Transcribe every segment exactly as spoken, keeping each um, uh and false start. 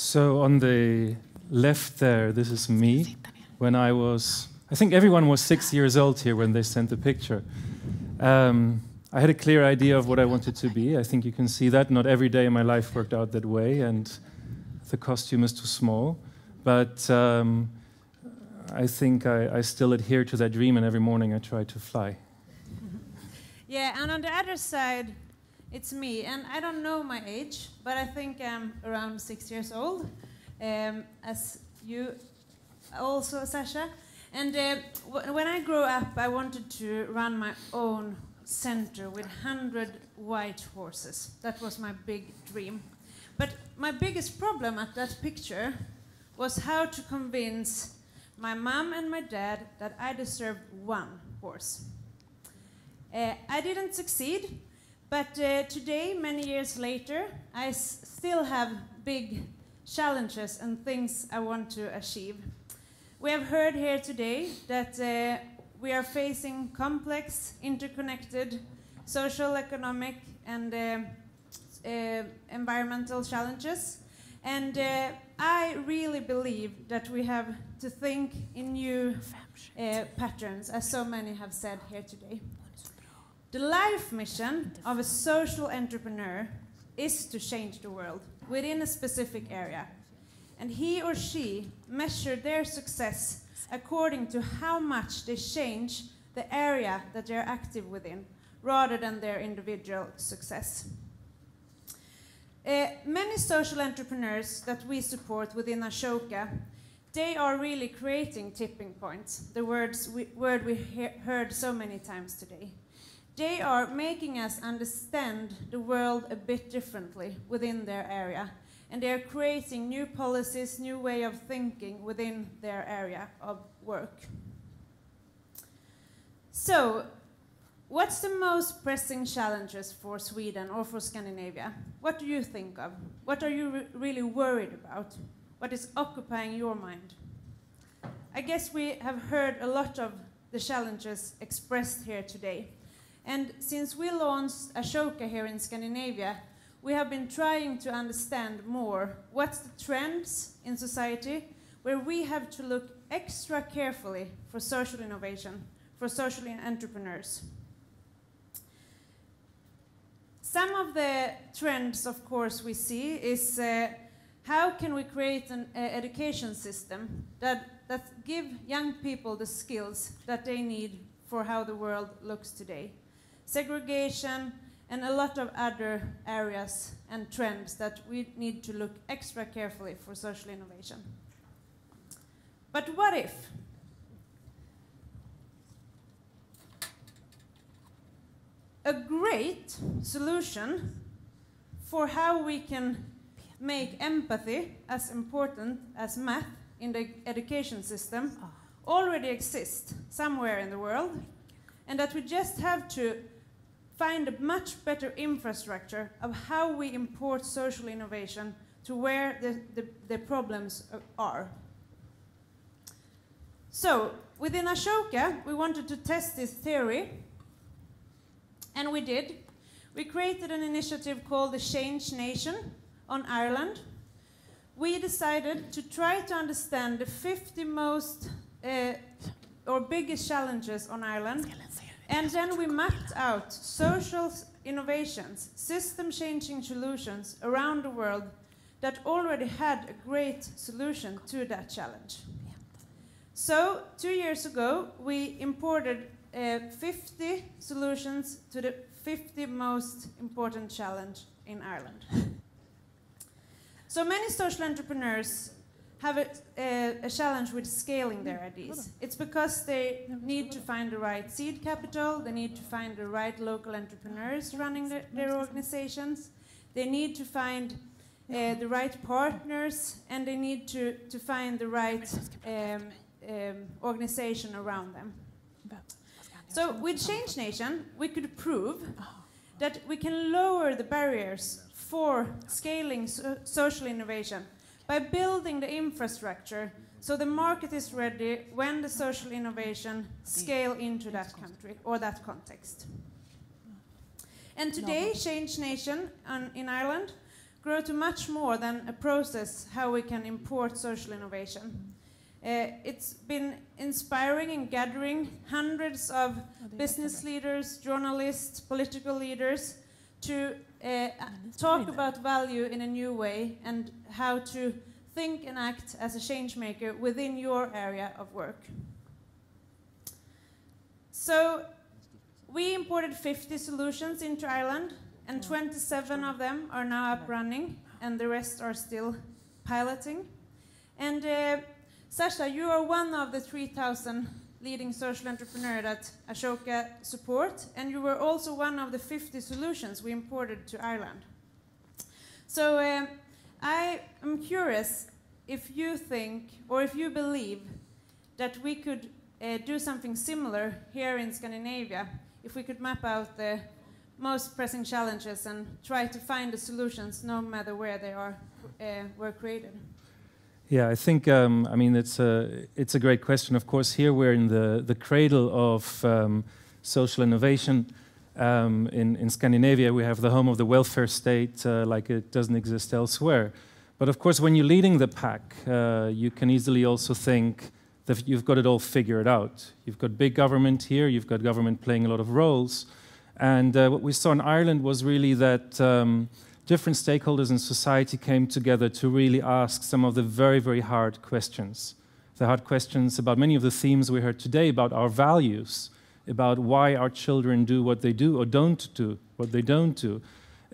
So on the left there, this is me when I was, I think everyone was six years old here when they sent the picture. Um, I had a clear idea of what I wanted to be. I think you can see that. Not every day in my life worked out that way, and the costume is too small. But um, I think I, I still adhere to that dream, and every morning I try to fly. Yeah, and on the other side, it's me. And I don't know my age, but I think I'm around six years old, um, as you also, Sasha. And uh, w when I grew up, I wanted to run my own center with one hundred white horses. That was my big dream. But my biggest problem at that picture was how to convince my mom and my dad that I deserved one horse. Uh, I didn't succeed, but uh, today, many years later, I s still have big challenges and things I want to achieve. We have heard here today that uh, we are facing complex, interconnected social, economic, and uh, uh, environmental challenges. And uh, I really believe that we have to think in new uh, patterns, as so many have said here today. The life mission of a social entrepreneur is to change the world within a specific area. And he or she measures their success according to how much they change the area that they're active within, rather than their individual success. Uh, many social entrepreneurs that we support within Ashoka, they are really creating tipping points, the words we, word we he heard so many times today. They are making us understand the world a bit differently within their area, and they are creating new policies, new way of thinking within their area of work. So, what's the most pressing challenges for Sweden or for Scandinavia? What do you think of? What are you re really worried about? What is occupying your mind? I guess we have heard a lot of the challenges expressed here today. And since we launched Ashoka here in Scandinavia, we have been trying to understand more what's the trends in society where we have to look extra carefully for social innovation, for social entrepreneurs. Some of the trends, of course, we see is uh, how can we create an uh, education system that, that give young people the skills that they need for how the world looks today. Segregation, and a lot of other areas and trends that we need to look extra carefully for social innovation. But what if? A great solution for how we can make empathy as important as math in the education system already exists somewhere in the world, and that we just have to find a much better infrastructure of how we import social innovation to where the, the, the problems are. So, within Ashoka, we wanted to test this theory, and we did. We created an initiative called the Change Nation on Ireland. We decided to try to understand the fifty most uh, or biggest challenges on Ireland. And then we mapped out social innovations, system-changing solutions around the world that already had a great solution to that challenge. So, two years ago, we imported uh, fifty solutions to the fifty most important challenge in Ireland. So many social entrepreneurs have a, uh, a challenge with scaling their ideas. It's because they need to find the right seed capital, they need to find the right local entrepreneurs running the, their organizations, they need to find uh, the right partners, and they need to, to find the right um, um, organization around them. So with Change Nation, we could prove that we can lower the barriers for scaling so social innovation by building the infrastructure so the market is ready when the social innovation scale into that country or that context. And today, Change Nation on, in Ireland, grow to much more than a process how we can import social innovation. Uh, it's been inspiring and gathering hundreds of business leaders, journalists, political leaders to uh, talk about value in a new way and how to think and act as a change maker within your area of work. So we imported fifty solutions into Ireland, and twenty-seven of them are now up running, and the rest are still piloting. And uh, Sasha, you are one of the three thousand leading social entrepreneurs that Ashoka support, and you were also one of the fifty solutions we imported to Ireland. So uh, I am curious if you think, or if you believe, that we could uh, do something similar here in Scandinavia, if we could map out the most pressing challenges and try to find the solutions no matter where they are, uh, were created. Yeah, I think, um, I mean, it's a, it's a great question. Of course, here we're in the, the cradle of um, social innovation. Um, in, in Scandinavia, we have the home of the welfare state, uh, like it doesn't exist elsewhere. But of course, when you're leading the pack, uh, you can easily also think that you've got it all figured out. You've got big government here, you've got government playing a lot of roles. And uh, what we saw in Ireland was really that um, different stakeholders in society came together to really ask some of the very, very hard questions. The hard questions about many of the themes we heard today, about our values, about why our children do what they do or don't do what they don't do,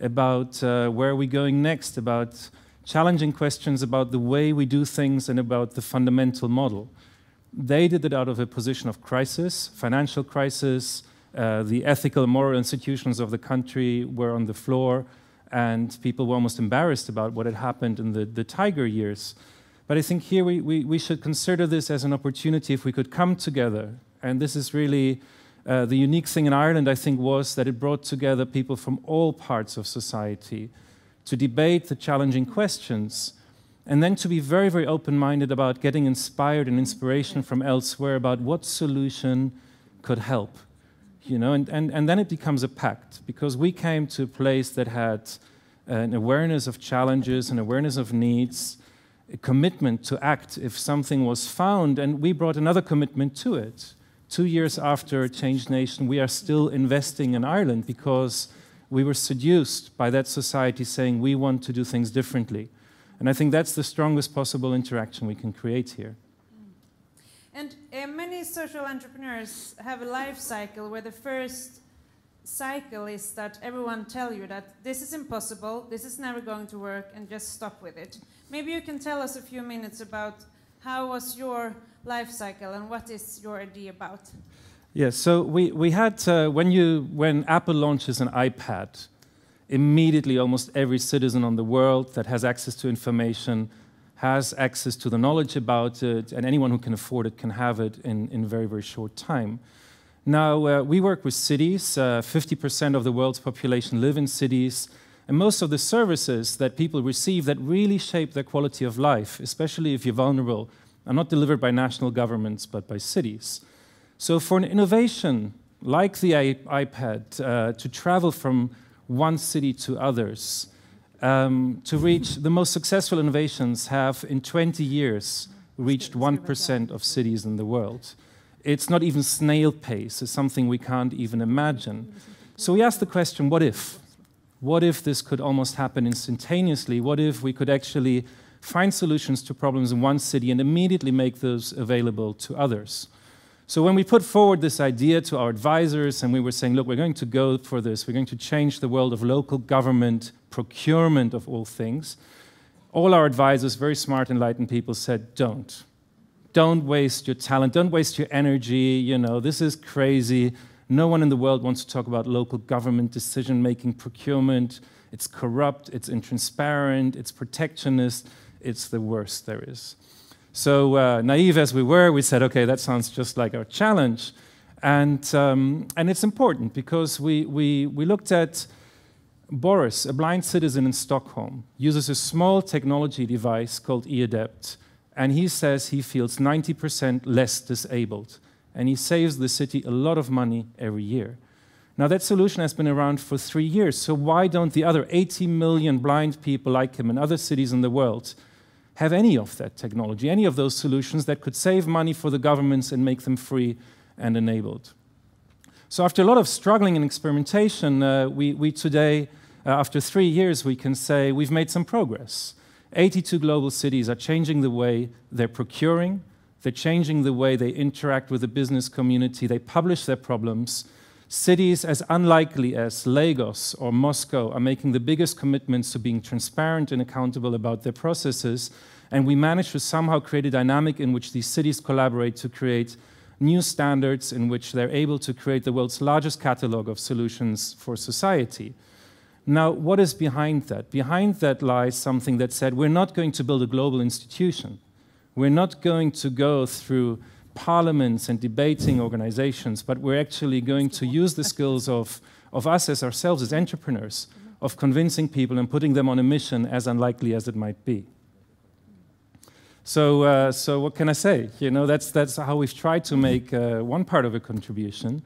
about uh, where are we going next, about challenging questions about the way we do things and about the fundamental model. They did it out of a position of crisis, financial crisis. Uh, the ethical, moral institutions of the country were on the floor, and people were almost embarrassed about what had happened in the, the Tiger years. But I think here we, we, we should consider this as an opportunity if we could come together. And this is really uh, the unique thing in Ireland, I think, was that it brought together people from all parts of society to debate the challenging questions, and then to be very, very open-minded about getting inspired and inspiration from elsewhere about what solution could help. You know, and, and, and then it becomes a pact, because we came to a place that had an awareness of challenges, an awareness of needs, a commitment to act if something was found, and we brought another commitment to it. Two years after Change Nation, we are still investing in Ireland, because we were seduced by that society saying we want to do things differently. And I think that's the strongest possible interaction we can create here. And uh, many social entrepreneurs have a life cycle where the first cycle is that everyone tells you that this is impossible, this is never going to work, and just stop with it. Maybe you can tell us a few minutes about how was your life cycle and what is your idea about? Yeah, so we, we had, uh, when, you, when Apple launches an iPad, immediately almost every citizen on the world that has access to information has access to the knowledge about it, and anyone who can afford it can have it in, in very, very short time. Now, uh, we work with cities. Uh, fifty percent of the world's population live in cities, and most of the services that people receive that really shape their quality of life, especially if you're vulnerable, are not delivered by national governments, but by cities. So for an innovation like the iPad uh, to travel from one city to others, Um, to reach the most successful innovations have, in twenty years, reached one percent of cities in the world. It's not even snail pace. It's something we can't even imagine. So we asked the question, what if? What if this could almost happen instantaneously? What if we could actually find solutions to problems in one city and immediately make those available to others? So when we put forward this idea to our advisors, and we were saying, look, we're going to go for this. We're going to change the world of local government, procurement of all things. All our advisors, very smart, enlightened people, said, don't. Don't waste your talent. Don't waste your energy. You know, this is crazy. No one in the world wants to talk about local government decision-making, procurement. It's corrupt. It's intransparent. It's protectionist. It's the worst there is. So uh, naive as we were, we said, okay, that sounds just like our challenge. And, um, and it's important, because we, we, we looked at Boris, a blind citizen in Stockholm, uses a small technology device called eAdept, and he says he feels ninety percent less disabled, and he saves the city a lot of money every year. Now, that solution has been around for three years, so why don't the other eighty million blind people like him in other cities in the world have any of that technology, any of those solutions that could save money for the governments and make them free and enabled? So after a lot of struggling and experimentation, uh, we, we today, uh, after three years, we can say we've made some progress. eighty-two global cities are changing the way they're procuring, they're changing the way they interact with the business community, they publish their problems. Cities as unlikely as Lagos or Moscow are making the biggest commitments to being transparent and accountable about their processes, and we managed to somehow create a dynamic in which these cities collaborate to create new standards in which they're able to create the world's largest catalog of solutions for society. Now, what is behind that? Behind that lies something that said, we're not going to build a global institution. We're not going to go through parliaments and debating organizations, but we're actually going to use the skills of, of us as ourselves, as entrepreneurs, of convincing people and putting them on a mission as unlikely as it might be. So, uh, so what can I say? You know, that's, that's how we've tried to make uh, one part of a contribution.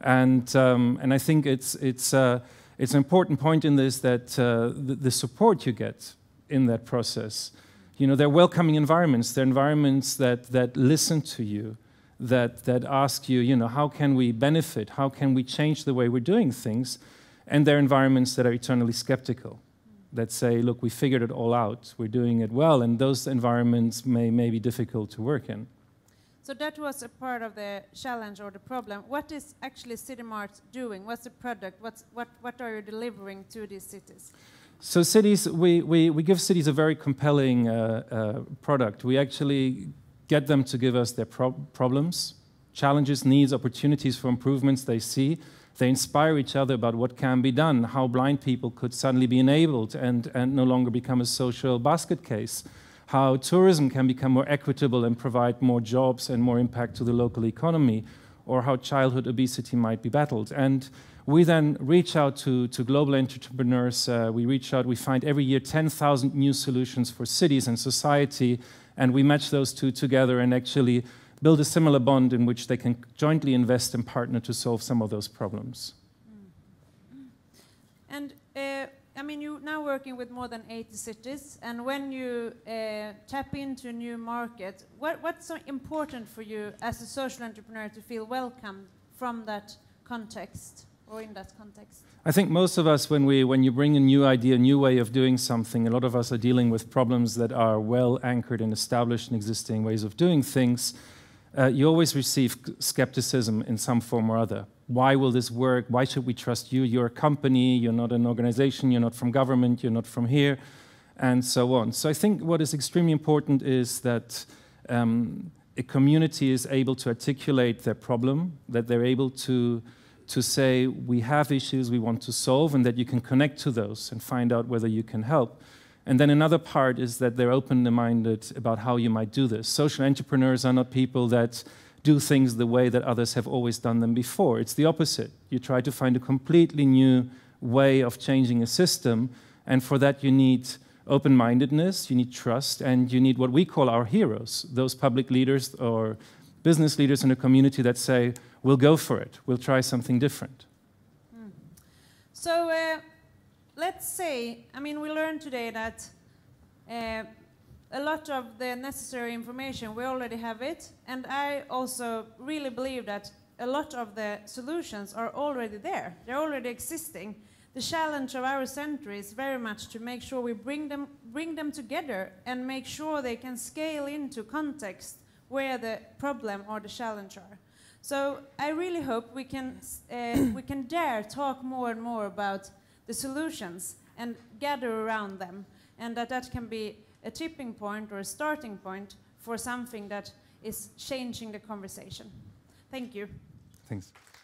And, um, and I think it's, it's, uh, it's an important point in this that uh, the, the support you get in that process. You know, they're welcoming environments. They're environments that, that listen to you, that, that ask you, you know, how can we benefit? How can we change the way we're doing things? And they're environments that are eternally skeptical, that say, look, we figured it all out. We're doing it well. And those environments may, may be difficult to work in. So that was a part of the challenge or the problem. What is actually CityMart doing? What's the product? What's, what, what are you delivering to these cities? So cities, we, we, we give cities a very compelling uh, uh, product. We actually get them to give us their pro problems, challenges, needs, opportunities for improvements they see. They inspire each other about what can be done, how blind people could suddenly be enabled and, and no longer become a social basket case, how tourism can become more equitable and provide more jobs and more impact to the local economy, or how childhood obesity might be battled. And we then reach out to, to global entrepreneurs. Uh, we reach out, we find every year ten thousand new solutions for cities and society, and we match those two together and actually build a similar bond in which they can jointly invest and partner to solve some of those problems. And uh, I mean, you're now working with more than eighty cities, and when you uh, tap into new markets, what, what's so important for you as a social entrepreneur to feel welcome from that context? Or in that context? I think most of us, when, we, when you bring a new idea, a new way of doing something, a lot of us are dealing with problems that are well anchored and established in existing ways of doing things. Uh, you always receive skepticism in some form or other. Why will this work? Why should we trust you? You're a company, you're not an organization, you're not from government, you're not from here, and so on. So I think what is extremely important is that um, a community is able to articulate their problem, that they're able to to say we have issues we want to solve and that you can connect to those and find out whether you can help. And then another part is that they're open-minded about how you might do this. Social entrepreneurs are not people that do things the way that others have always done them before. It's the opposite. You try to find a completely new way of changing a system, and for that you need open-mindedness, you need trust, and you need what we call our heroes, those public leaders or business leaders in a community that say, we'll go for it. We'll try something different. Mm. So uh, let's say, I mean, we learned today that uh, a lot of the necessary information, we already have it. And I also really believe that a lot of the solutions are already there. They're already existing. The challenge of our century is very much to make sure we bring them, bring them together and make sure they can scale into context where the problem or the challenge are. So I really hope we can, uh, we can dare talk more and more about the solutions and gather around them, and that that can be a tipping point or a starting point for something that is changing the conversation. Thank you. Thanks.